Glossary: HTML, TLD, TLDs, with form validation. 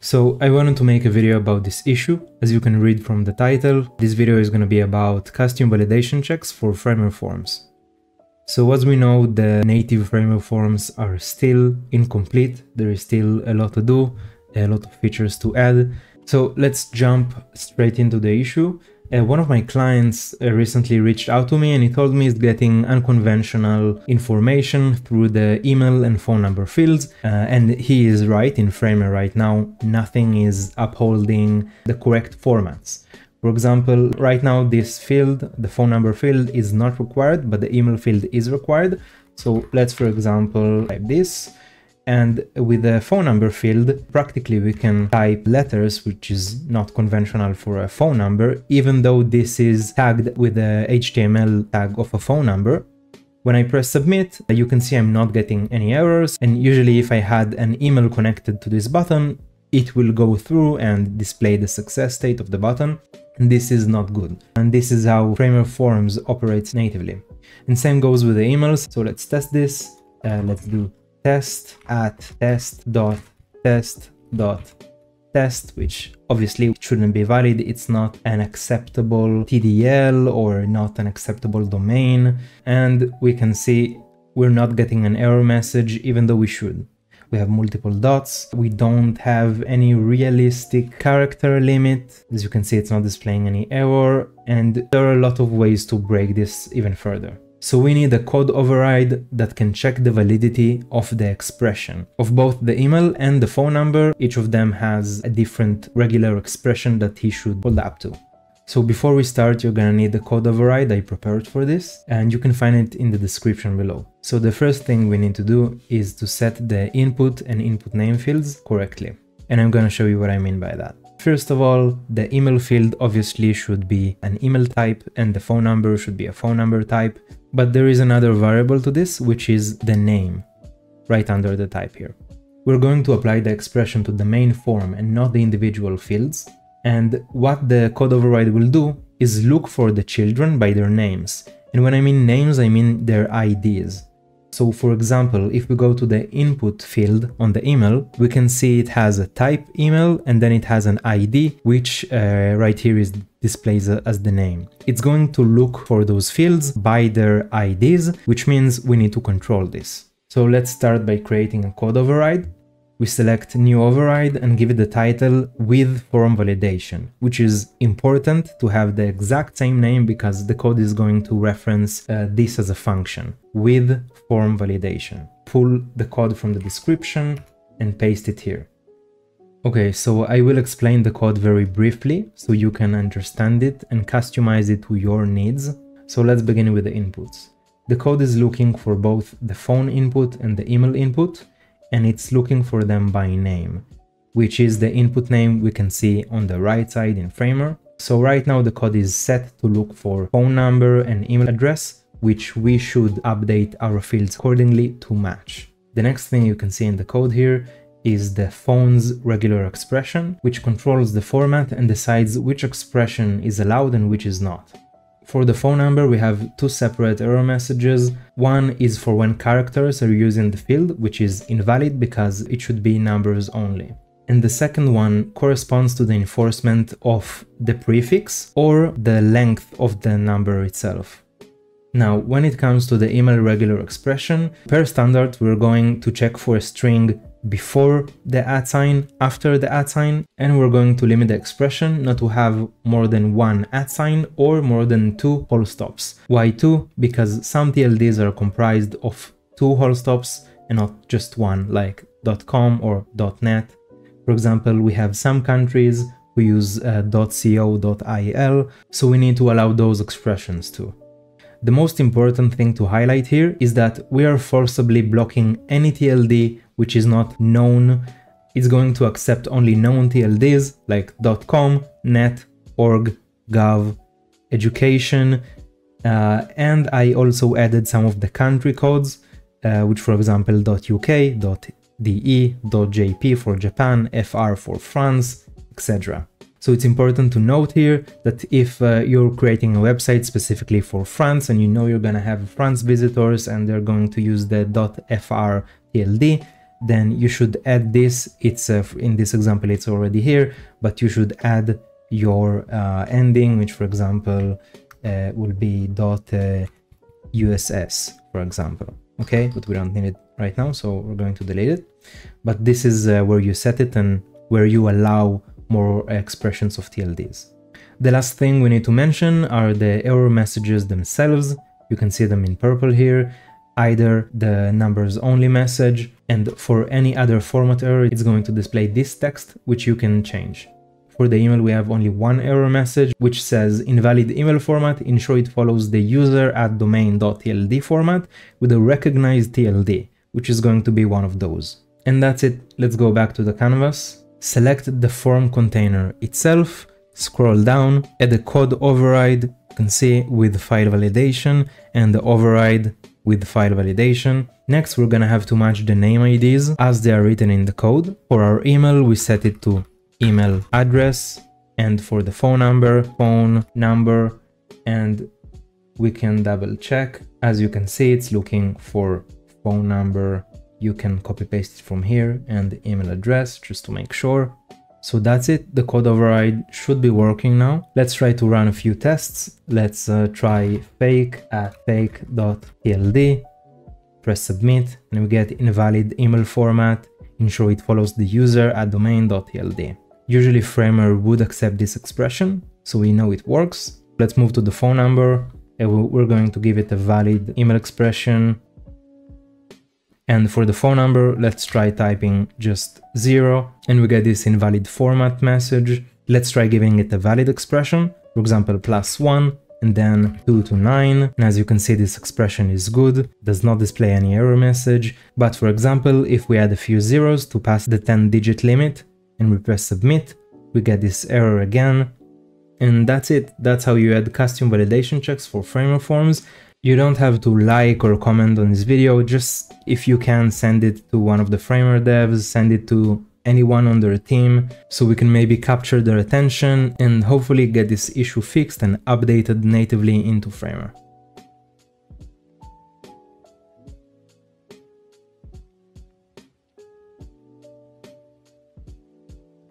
So I wanted to make a video about this issue. As you can read from the title, this video is going to be about custom validation checks for framework forms. So as we know, the native framework forms are still incomplete. There is still a lot to do, a lot of features to add. So let's jump straight into the issue. One of my clients recently reached out to me and he told me he's getting unconventional information through the email and phone number fields. And he is right. In Framer right now, nothing is upholding the correct formats. For example, right now this field, the phone number field, is not required, but the email field is required. So let's, for example, type this. And with the phone number field, practically we can type letters, which is not conventional for a phone number, even though this is tagged with the HTML tag of a phone number. When I press submit, you can see I'm not getting any errors. And usually if I had an email connected to this button, it will go through and display the success state of the button. And this is not good. And this is how Framer Forms operates natively. And same goes with the emails. So let's test this. Let's do test at test.test.test, which obviously shouldn't be valid. It's not an acceptable TDL or not an acceptable domain. And we can see we're not getting an error message, even though we should. We have multiple dots. We don't have any realistic character limit. As you can see, it's not displaying any error. And there are a lot of ways to break this even further. So we need a code override that can check the validity of the expression of both the email and the phone number. Each of them has a different regular expression that he should hold up to. So before we start, you're gonna need the code override. I prepared for this and you can find it in the description below. So the first thing we need to do is to set the input and input name fields correctly. And I'm gonna show you what I mean by that. First of all, the email field obviously should be an email type and the phone number should be a phone number type. But there is another variable to this, which is the name, right under the type here. We're going to apply the expression to the main form and not the individual fields. And what the code override will do is look for the children by their names. And when I mean names, I mean their IDs. So for example, if we go to the input field on the email, we can see it has a type email and then it has an ID, which right here is displayed as the name. It's going to look for those fields by their IDs, which means we need to control this. So let's start by creating a code override. We select new override and give it the title with form validation, which is important to have the exact same name because the code is going to reference this as a function, with form validation. Pull the code from the description and paste it here. Okay, so I will explain the code very briefly so you can understand it and customize it to your needs. So let's begin with the inputs. The code is looking for both the phone input and the email input, and it's looking for them by name, which is the input name we can see on the right side in Framer. So right now the code is set to look for phone number and email address, which we should update our fields accordingly to match. The next thing you can see in the code here is the phone's regular expression, which controls the format and decides which expression is allowed and which is not. For the phone number, we have two separate error messages. One is for when characters are used in the field, which is invalid because it should be numbers only. And the second one corresponds to the enforcement of the prefix or the length of the number itself. Now, when it comes to the email regular expression, per standard, we're going to check for a string before the @ sign, after the @ sign, and we're going to limit the expression not to have more than one @ sign or more than two whole stops. Why two? Because some TLDs are comprised of two whole stops and not just one, like .com or .net. For example, we have some countries who use .co.il, so we need to allow those expressions too. The most important thing to highlight here is that we are forcibly blocking any TLD which is not known. It's going to accept only known TLDs like .com, .net, .org, .gov, education. And I also added some of the country codes, which for example .uk, .de, .jp for Japan, FR for France, etc. So it's important to note here that if you're creating a website specifically for France and you know you're going to have France visitors and they're going to use the .fr TLD, then you should add this. It's in this example it's already here, but you should add your ending, which for example will be .uss, for example. Okay, but we don't need it right now, so we're going to delete it. But this is where you set it and where you allow more expressions of TLDs. The last thing we need to mention are the error messages themselves. You can see them in purple here, either the numbers only message, and for any other format error, it's going to display this text, which you can change. For the email, we have only one error message, which says invalid email format, ensure it follows the user at domain.tld format with a recognized TLD, which is going to be one of those. And that's it. Let's go back to the canvas, select the form container itself, scroll down, add a code override, you can see with file validation and the override with file validation. Next, we're gonna have to match the name IDs as they are written in the code. For our email, we set it to email address, and for the phone number, and we can double check. As you can see, it's looking for phone number. You can copy paste it from here and email address just to make sure. So that's it. The code override should be working now. Let's try to run a few tests. Let's try fake at fake.tld, press submit, and we get invalid email format, ensure it follows the user at domain.tld. Usually Framer would accept this expression, so we know it works. Let's move to the phone number, and we're going to give it a valid email expression. And for the phone number, let's try typing just 0, and we get this invalid format message. Let's try giving it a valid expression, for example, +1, and then 2 to 9. And as you can see, this expression is good, does not display any error message. But for example, if we add a few zeros to pass the 10-digit limit and we press submit, we get this error again. And that's it. That's how you add custom validation checks for Framer forms. You don't have to like or comment on this video. Just if you can, send it to one of the Framer devs, send it to anyone on their team, so we can maybe capture their attention and hopefully get this issue fixed and updated natively into Framer.